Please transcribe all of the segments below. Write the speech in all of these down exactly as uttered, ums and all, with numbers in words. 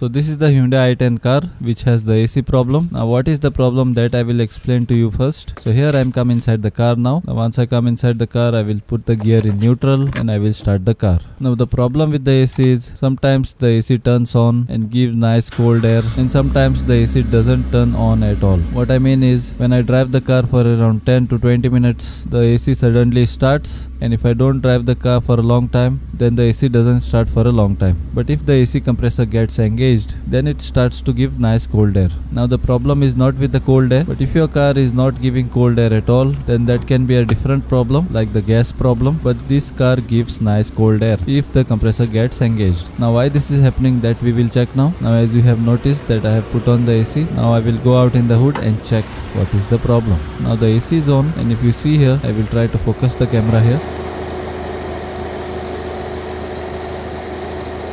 So this is the Hyundai i ten car which has the A C problem. Now what is the problem, that I will explain to you first. So here I am come inside the car now. Now once I come inside the car, I will put the gear in neutral and I will start the car. Now the problem with the A C is sometimes the A C turns on and gives nice cold air, and sometimes the A C doesn't turn on at all. What I mean is, when I drive the car for around ten to twenty minutes, the A C suddenly starts, and if I don't drive the car for a long time, then the A C doesn't start for a long time. But if the A C compressor gets engaged, then it starts to give nice cold air. Now the problem is not with the cold air, but if your car is not giving cold air at all, then that can be a different problem, like the gas problem. But this car gives nice cold air if the compressor gets engaged. Now why this is happening, that we will check now. Now as you have noticed that I have put on the A C. Now I will go out in the hood and check what is the problem. Now the A C is on, and if you see here, I will try to focus the camera here.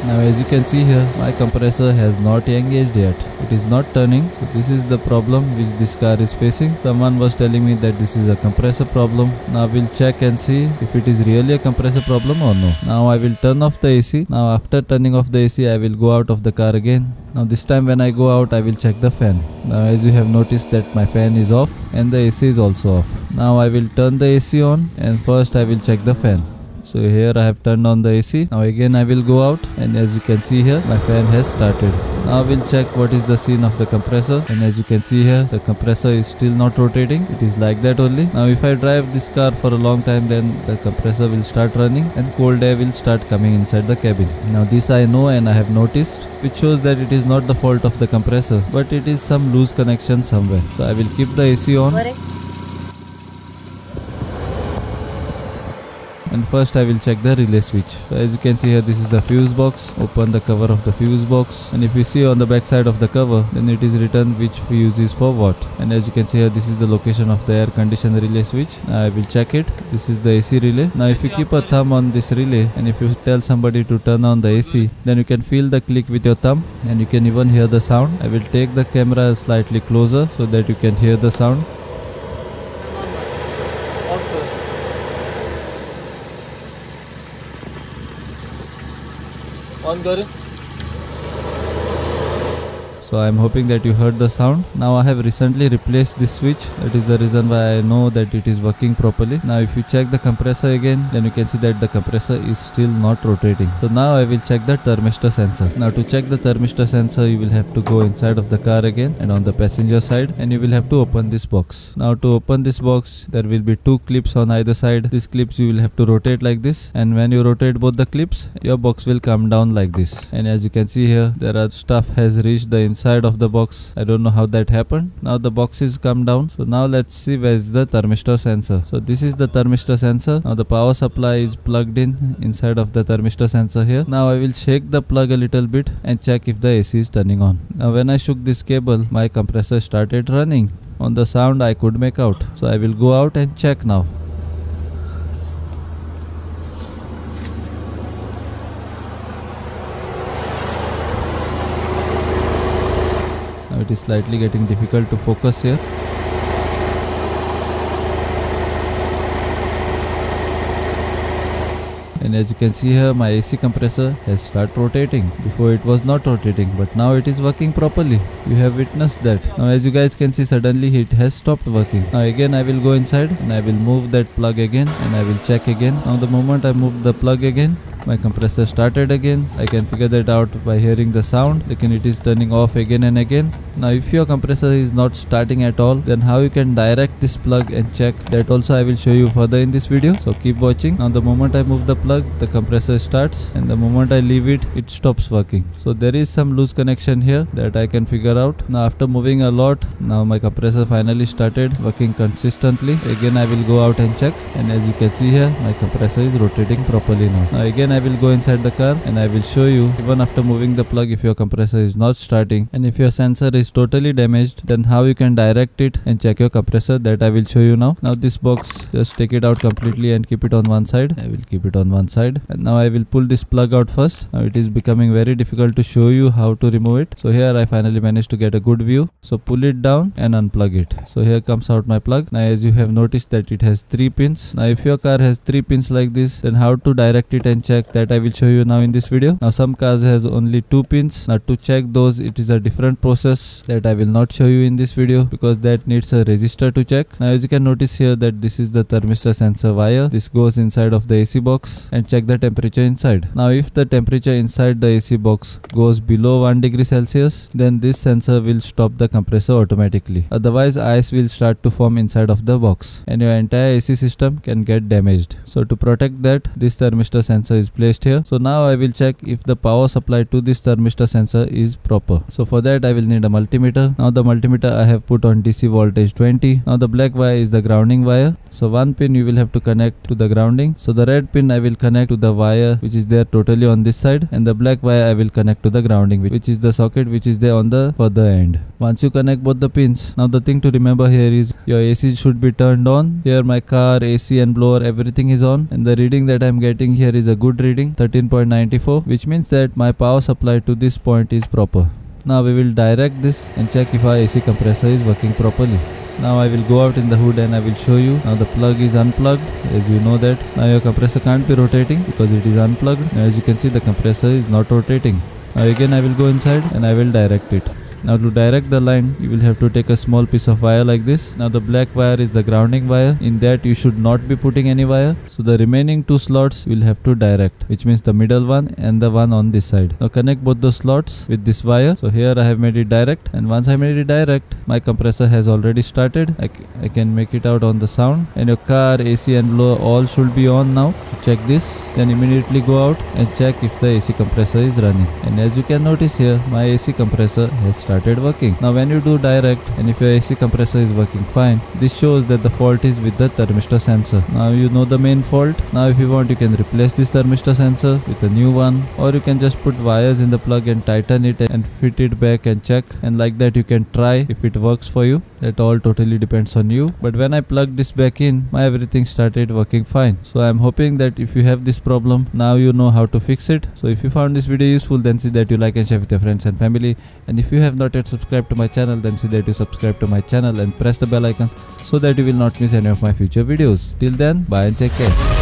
Now as you can see here, my compressor has not engaged yet. It is not turning. So this is the problem which this car is facing. Someone was telling me that this is a compressor problem. Now we'll check and see if it is really a compressor problem or no. Now I will turn off the A C. Now after turning off the A C, I will go out of the car again. Now this time when I go out, I will check the fan. Now as you have noticed that my fan is off and the A C is also off. Now I will turn the A C on, and first I will check the fan. So here I have turned on the A C. Now again I will go out, and as you can see here, my fan has started. Now we'll check what is the scene of the compressor, and as you can see here, the compressor is still not rotating. It is like that only. Now if I drive this car for a long time, then the compressor will start running and cold air will start coming inside the cabin. Now this I know and I have noticed, which shows that it is not the fault of the compressor, but it is some loose connection somewhere. So I will keep the A C on. And first I will check the relay switch. So as you can see here, this is the fuse box. Open the cover of the fuse box, and if you see on the back side of the cover, then it is written which fuse is for what. And as you can see here, this is the location of the air conditioner relay switch. Now I will check it. This is the A C relay. Now if you keep a thumb on this relay, and if you tell somebody to turn on the A C, then you can feel the click with your thumb, and you can even hear the sound. I will take the camera slightly closer so that you can hear the sound. So I am hoping that you heard the sound. Now I have recently replaced this switch. That is the reason why I know that it is working properly. Now if you check the compressor again, then you can see that the compressor is still not rotating. So now I will check the thermistor sensor. Now to check the thermistor sensor, you will have to go inside of the car again, and on the passenger side, and you will have to open this box. Now to open this box, there will be two clips on either side. These clips you will have to rotate like this, and when you rotate both the clips, your box will come down like this. And as you can see here, there are stuff has reached the inside Side of the box. I don't know how that happened. Now the box is come down. So now let's see where is the thermistor sensor. So this is the thermistor sensor. Now the power supply is plugged in inside of the thermistor sensor here. Now I will shake the plug a little bit and check if the A C is turning on. Now when I shook this cable, my compressor started running. On the sound I could make out. So I will go out and check now. It is slightly getting difficult to focus here. And as you can see here, my A C compressor has started rotating. Before it was not rotating, but now it is working properly. You have witnessed that. Now as you guys can see, suddenly it has stopped working. Now again I will go inside, and I will move that plug again, and I will check again. Now the moment I move the plug again, my compressor started again. I can figure that out by hearing the sound. Again, it is turning off again and again. Now if your compressor is not starting at all, then how you can direct this plug and check that also I will show you further in this video. So keep watching. Now the moment I move the plug, the compressor starts, and the moment I leave it, it stops working. So there is some loose connection here that I can figure out. Now after moving a lot, now my compressor finally started working consistently. Again I will go out and check, and as you can see here, my compressor is rotating properly now. Now again I I will go inside the car, and I will show you even after moving the plug, if your compressor is not starting and if your sensor is totally damaged, then how you can direct it and check your compressor, that I will show you now. Now this box, just take it out completely and keep it on one side. I will keep it on one side, and now I will pull this plug out first. Now it is becoming very difficult to show you how to remove it. So here I finally managed to get a good view. So pull it down and unplug it. So here comes out my plug. Now as you have noticed that it has three pins. Now if your car has three pins like this, then how to direct it and check check. That I will show you now in this video. Now some cars has only two pins. Now to check those it is a different process that I will not show you in this video because that needs a resistor to check. Now as you can notice here that this is the thermistor sensor wire. This goes inside of the A C box and check the temperature inside. Now if the temperature inside the A C box goes below one degree Celsius, then this sensor will stop the compressor automatically. Otherwise ice will start to form inside of the box and your entire A C system can get damaged. So to protect that, this thermistor sensor is placed here. So now I will check if the power supply to this thermistor sensor is proper. So for that I will need a multimeter. Now the multimeter I have put on D C voltage twenty. Now the black wire is the grounding wire. So one pin you will have to connect to the grounding. So the red pin I will connect to the wire which is there totally on this side, and the black wire I will connect to the grounding which is the socket which is there on the further end. Once you connect both the pins, now the thing to remember here is your A C should be turned on. Here my car, A C and blower, everything is on, and the reading that I am getting here is a good reading, thirteen point nine four, which means that my power supply to this point is proper. Now we will direct this and check if our A C compressor is working properly. Now I will go out in the hood and I will show you. Now the plug is unplugged, as you know that. Now your compressor can't be rotating because it is unplugged. Now as you can see the compressor is not rotating. Now again I will go inside and I will direct it. Now to direct the line you will have to take a small piece of wire like this. Now the black wire is the grounding wire. In that you should not be putting any wire. So the remaining two slots you will have to direct, which means the middle one and the one on this side. Now connect both the slots with this wire. So here I have made it direct, and once I made it direct my compressor has already started. I, I can make it out on the sound, and your car, A C and blower all should be on now. So check this, then immediately go out and check if the A C compressor is running, and as you can notice here my A C compressor has started working. Now when you do direct and if your A C compressor is working fine, this shows that the fault is with the thermistor sensor. Now you know the main fault. Now if you want you can replace this thermistor sensor with a new one, or you can just put wires in the plug and tighten it and fit it back and check, and like that you can try if it works for you. That all totally depends on you. But when I plugged this back in, my everything started working fine. So I am hoping that if you have this problem, now you know how to fix it. So if you found this video useful, then see that you like and share with your friends and family, and if you have not yet subscribed to my channel, then see that you subscribe to my channel and press the bell icon so that you will not miss any of my future videos. Till then, bye and take care.